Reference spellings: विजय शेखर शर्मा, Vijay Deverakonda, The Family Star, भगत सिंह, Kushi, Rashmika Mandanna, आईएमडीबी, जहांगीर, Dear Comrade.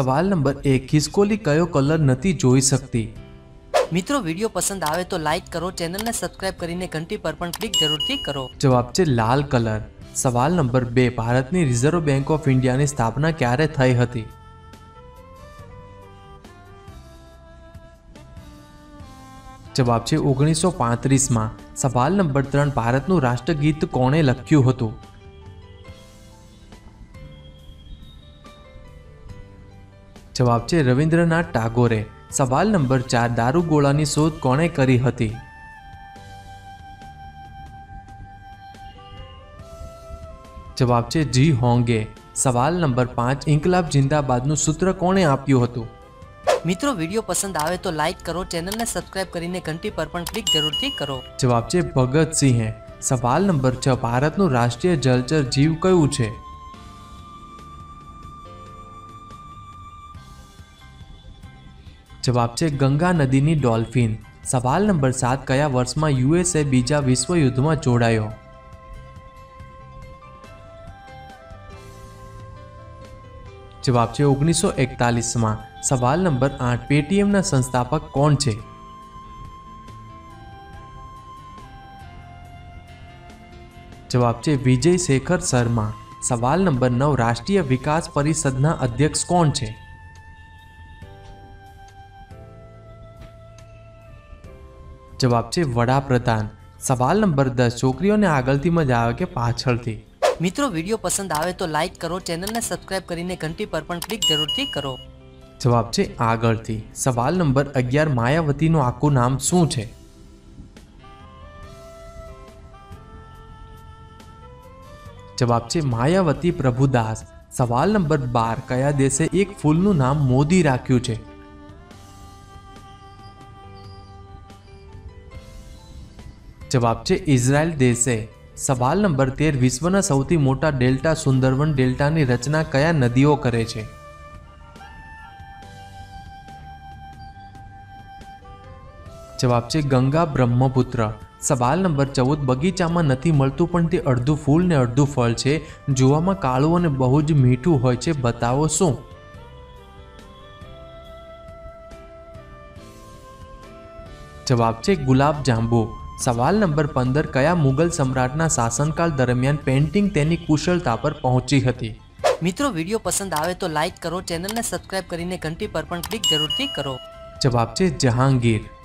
સવાલ નંબર 1 ખિસકોલી કયો કલર નથી જોઈ શકતી? मित्रों वीडियो पसंद आवे तो लाइक करो, चैनल ने सब्सक्राइब करीने घंटी पर पण क्लिक जरूरथी करो। जवाब छे लाल कलर। सवाल नंबर 2 भारत नी रिजर्व बैंक ऑफ इंडिया नी स्थापना क्यारे थई हती? जवाब छे 1935 मां। सवाल नंबर 3 भारत नु राष्ट्रगीत कोणे लख्यु हतु? जवाब छे रविंद्रनाथ टैगोरे। सवाल नंबर 4 दारूगोला नी शोध कोणे करी हती? जवाब छे जी होंगे। सवाल नंबर 5 इंकलाब जिंदाबाद नु सूत्र कोणे आप्यु हतु? मित्रों वीडियो पसंद आवे तो लाइक करो, चैनल ने सब्सक्राइब करीने घंटी पर पण क्लिक जरूरथी करो। जवाब छे भगत सिंह। सवाल नंबर 6 भारत नु राष्ट्रीय जलचर जीव कयुं छे? जवाब छे गंगा नदी नी डॉल्फिन। सवाल नंबर 7 कया वर्ष में यूएसए बीजा विश्व युद्ध में जोड़ायो? जवाब छे 1941 में। सवाल नंबर 8 पेटीएम ना संस्थापक कौन छे? जवाब छे विजय शेखर शर्मा। सवाल नंबर 9 राष्ट्रीय विकास परिषद ना अध्यक्ष कौन छे? जवाब छे वडाप्रधान। सवाल नंबर 10 छोकरीओ ने आगळथी मजा आवे के पाछळथी? मित्रों वीडियो पसंद आवे तो लाइक करो, चैनल ने सब्सक्राइब करीने घंटी पर पण क्लिक जरूरथी करो। जवाब छे आगळथी। सवाल नंबर 11 मायावती नो आखुं नाम शुं छे? जवाब छे मायावती प्रभुदास। सवाल नंबर 12 कया देशे एक फूल नु नाम मोदी राख्युं छे? जवाब छे इजरायल देशे। सवाल नंबर 13 विश्वना सौथी मोटा डेल्टा सुंदरवन डेल्टा नी रचना कया नदीओ करे छे? जवाब छे गंगा ब्रह्मपुत्र। सवाल नंबर 14 बगीचा में नथी मळतुं पण ते अर्धु फूल ने अर्धु फल छे, जोवामां काळुं अने बहु ज मीठुं होय छे, बतावो शुं? जवाब छे गुलाब जांबू। सवाल नंबर 15 कया मुगल सम्राटना शासनकाल दरमियान पेंटिंग तेनी कुशलता पर पहुंची हती? मित्रों वीडियो पसंद आवे तो लाइक करो, चैनल ने सब्सक्राइब करीने घंटी पर पण क्लिक जरूरथी करो। जवाब छे जहांगीर।